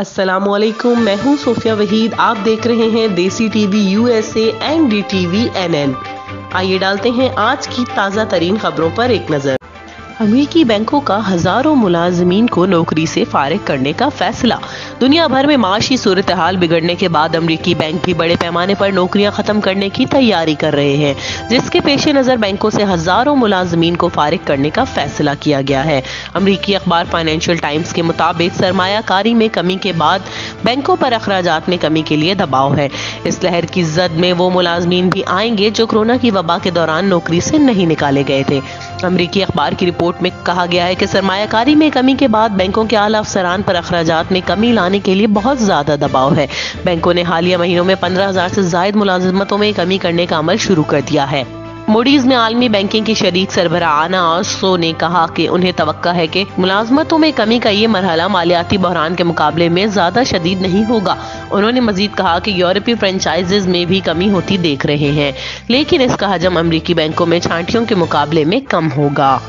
अस्सलामुअलैकुम, मैं हूं सोफिया वहीद। आप देख रहे हैं Desi TV USA and DTVNN। आइए डालते हैं आज की ताज़ा तरीन खबरों पर एक नज़र। अमेरिकी बैंकों का हज़ारों मुलाजमीन को नौकरी से फारिग करने का फैसला। दुनिया भर में माशी सूरत हाल बिगड़ने के बाद अमेरिकी बैंक भी बड़े पैमाने पर नौकरियां ख़त्म करने की तैयारी कर रहे हैं, जिसके पेश नज़र बैंकों से हज़ारों मुलाजमीन को फारिग करने का फैसला किया गया है। अमेरिकी अखबार फाइनेंशियल टाइम्स के मुताबिक सरमायाकारी में कमी के बाद बैंकों पर अखराजात में कमी के लिए दबाव है। इस लहर की जद में वो मुलाजमीन भी आएंगे जो कोरोना की वबा के दौरान नौकरी से नहीं निकाले गए थे। अमेरिकी अखबार की रिपोर्ट में कहा गया है कि सरमायाकारी में कमी के बाद बैंकों के आला अफसरान पर अखराजात में कमी लाने के लिए बहुत ज़्यादा दबाव है। बैंकों ने हालिया महीनों में 15,000 से ज़ायद मुलाजमतों में कमी करने का अमल शुरू कर दिया है। मूडीज में आलमी बैंकिंग की शरीक सरबराह आना सो ने कहा कि उन्हें तवक्का है कि मुलाजमतों में कमी का ये मरहला मालियाती बहरान के मुकाबले में ज्यादा शदीद नहीं होगा। उन्होंने मजीद कहा कि यूरोपीय फ्रेंचाइजेज में भी कमी होती देख रहे हैं, लेकिन इसका हजम अमरीकी बैंकों में छांटियों के मुकाबले में कम होगा।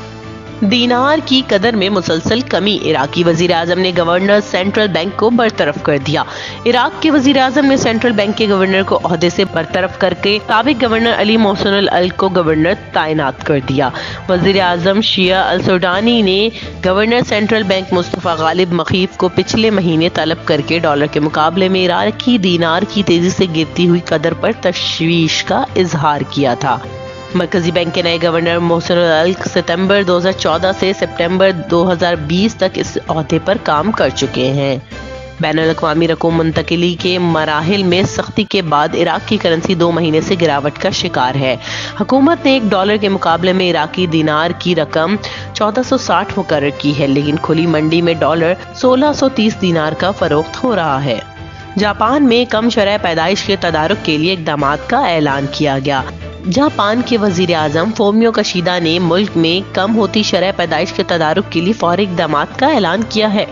दीनार की कदर में मुसलसल कमी। इराकी वजीर आजम ने गवर्नर सेंट्रल बैंक को बरतरफ कर दिया। इराक के वजीर आजम ने सेंट्रल बैंक के गवर्नर को ओहदे से बरतरफ करके साबिक गवर्नर अली मोहसिन अल-अलक को गवर्नर तैनात कर दिया। वजीर आजम शिया अल-सुडानी ने governor central bank Mustafa Ghalib मखीफ को पिछले महीने तलब करके डॉलर के मुकाबले में इराकी दीनार की तेजी से गिरती हुई कदर पर तशवीश का इजहार किया था। मरकजी बैंक के नए गवर्नर मोहसिन अल-अलक सितंबर 2014 से सितंबर 2020 तक इस ओहदे पर काम कर चुके हैं। बैनुल-अक़वामी रकम मुंतकिली के मराहिल में सख्ती के बाद इराक की करेंसी 2 महीने से गिरावट का शिकार है। हुकूमत ने $1 के मुकाबले में इराकी दिनार की रकम 1460 मुकर्रर की है, लेकिन खुली मंडी में डॉलर 1630 दिनार का फरोख्त हो रहा है। जापान में कम शरह पैदाइश के तदारुक के लिए इकदाम का ऐलान किया गया। जापान के वजीर आज़म फोमियो कशीदा ने मुल्क में कम होती शरह पैदाइश के तदारुक के लिए फौरी इकदाम का ऐलान किया है।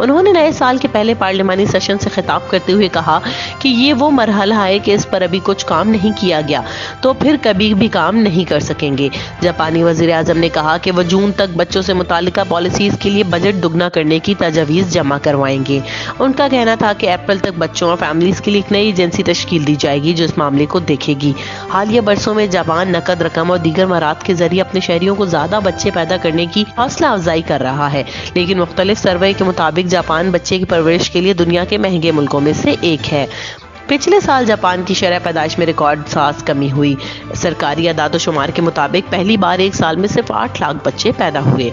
उन्होंने नए साल के पहले पार्लियामानी सेशन से खिताब करते हुए कहा कि ये वो मरहला है कि इस पर अभी कुछ काम नहीं किया गया तो फिर कभी भी काम नहीं कर सकेंगे। जापानी वजीर आज़म ने कहा कि वह जून तक बच्चों से मुतालिका पॉलिसीज़ के लिए बजट दुगना करने की तजवीज़ जमा करवाएंगे। उनका कहना था कि अप्रैल तक बच्चों और फैमिलीज़ के लिए एक नई एजेंसी तश्कील दी जाएगी जो इस मामले को देखेगी। हालिया बरसों में जापान नकद रकम और दीगर मराद के जरिए अपने शहरियों को ज़्यादा बच्चे पैदा करने की हौसला अफजाई कर रहा है, लेकिन मुख्तलिफ सर्वे के मुताबिक जापान बच्चे की परवरिश के लिए दुनिया के महंगे मुल्कों में से एक है। पिछले साल जापान की शरह पैदाइश में रिकॉर्ड साज कमी हुई। सरकारी आदाद शुमार के मुताबिक पहली बार एक साल में सिर्फ 8 लाख बच्चे पैदा हुए।